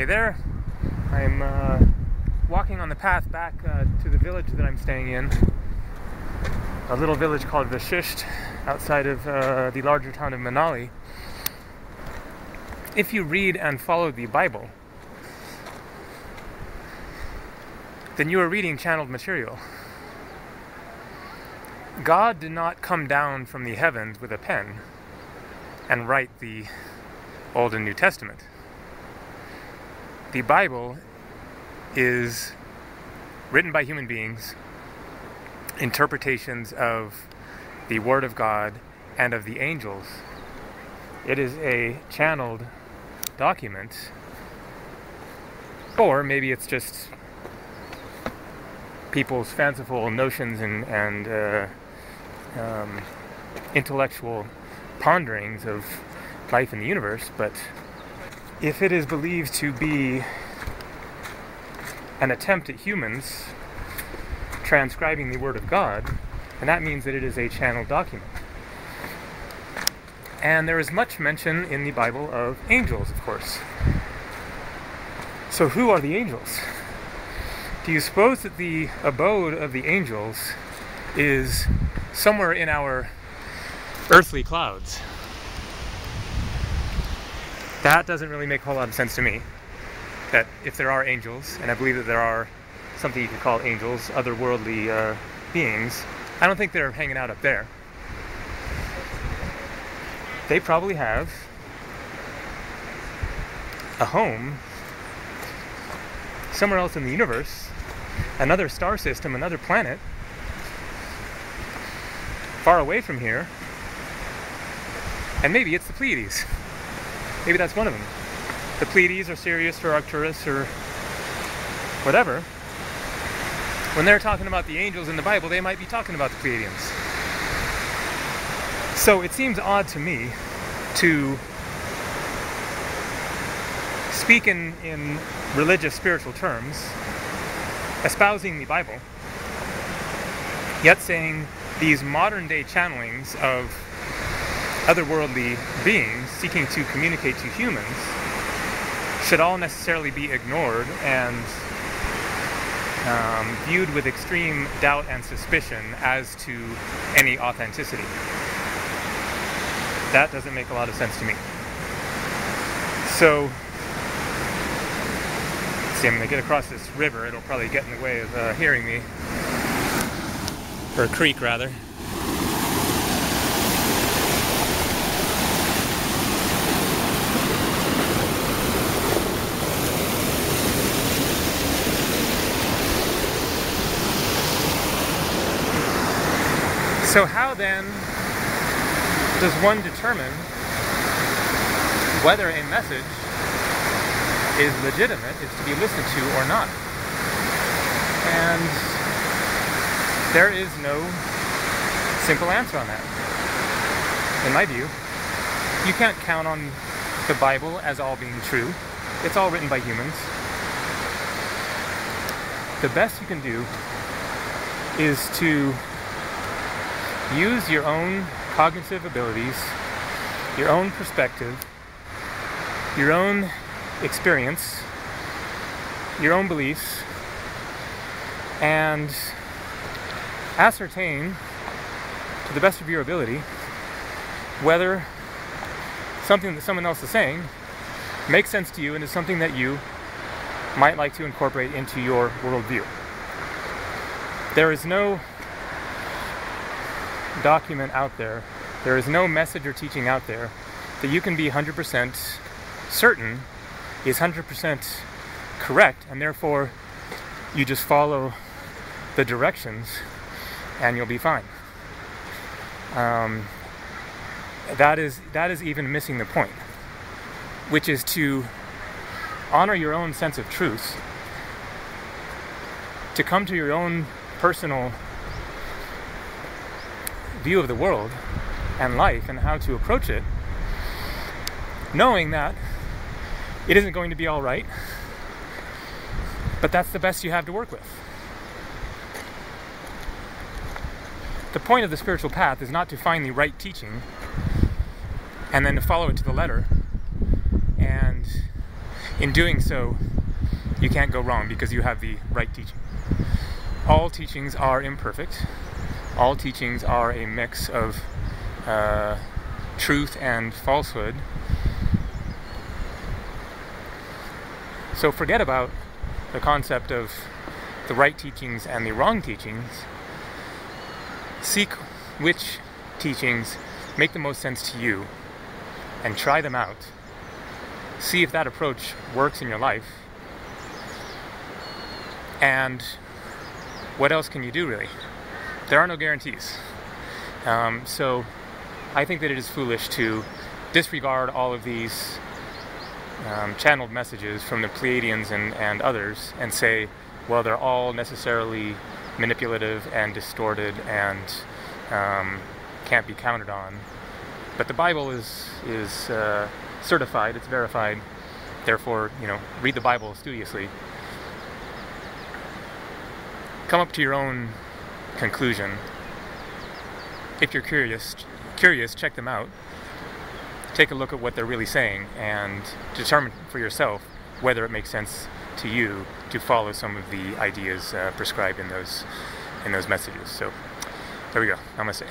Hey there, I'm walking on the path back to the village that I'm staying in, a little village called Vashisht, outside of the larger town of Manali. If you read and follow the Bible, then you are reading channeled material. God did not come down from the heavens with a pen and write the Old and New Testament. The Bible is written by human beings, interpretations of the Word of God and of the angels. It is a channeled document, or maybe it's just people's fanciful notions and intellectual ponderings of life in the universe, but if it is believed to be an attempt at humans transcribing the Word of God, then that means that it is a channeled document. And there is much mention in the Bible of angels, of course. So who are the angels? Do you suppose that the abode of the angels is somewhere in our earthly clouds? That doesn't really make a whole lot of sense to me, that if there are angels, and I believe that there are something you could call angels, otherworldly beings, I don't think they're hanging out up there. They probably have a home somewhere else in the universe, another star system, another planet, far away from here, and maybe it's the Pleiades. Maybe that's one of them. The Pleiades or Sirius or Arcturus or whatever. When they're talking about the angels in the Bible, they might be talking about the Pleiadians. So it seems odd to me to speak in religious, spiritual terms, espousing the Bible, yet saying these modern-day channelings of otherworldly beings seeking to communicate to humans should all necessarily be ignored and viewed with extreme doubt and suspicion as to any authenticity. That doesn't make a lot of sense to me. So, see, I'm going to get across this river. It'll probably get in the way of hearing me. Or a creek, rather. So how then does one determine whether a message is legitimate, is to be listened to or not? And there is no simple answer on that. In my view, you can't count on the Bible as all being true. It's all written by humans. The best you can do is to use your own cognitive abilities, your own perspective, your own experience, your own beliefs, and ascertain, to the best of your ability, whether something that someone else is saying makes sense to you and is something that you might like to incorporate into your worldview. There is no document out there, there is no message or teaching out there that you can be 100% certain is 100% correct, and therefore you just follow the directions and you'll be fine. That is even missing the point, which is to honor your own sense of truth, to come to your own personal view of the world and life and how to approach it, knowing that it isn't going to be all right, but that's the best you have to work with. The point of the spiritual path is not to find the right teaching and then to follow it to the letter and In doing so, you can't go wrong because you have the right teaching. All teachings are imperfect. All teachings are a mix of truth and falsehood. So forget about the concept of the right teachings and the wrong teachings. Seek which teachings make the most sense to you and try them out. See if that approach works in your life. And what else can you do, really? There are no guarantees. So I think that it is foolish to disregard all of these channeled messages from the Pleiadians and others and say, well, they're all necessarily manipulative and distorted and can't be counted on. But the Bible is certified, it's verified, therefore, you know, read the Bible studiously. Come up to your own conclusion. If you're curious, check them out. Take a look at what they're really saying and determine for yourself whether it makes sense to you to follow some of the ideas prescribed in those messages. So there we go. Namaste.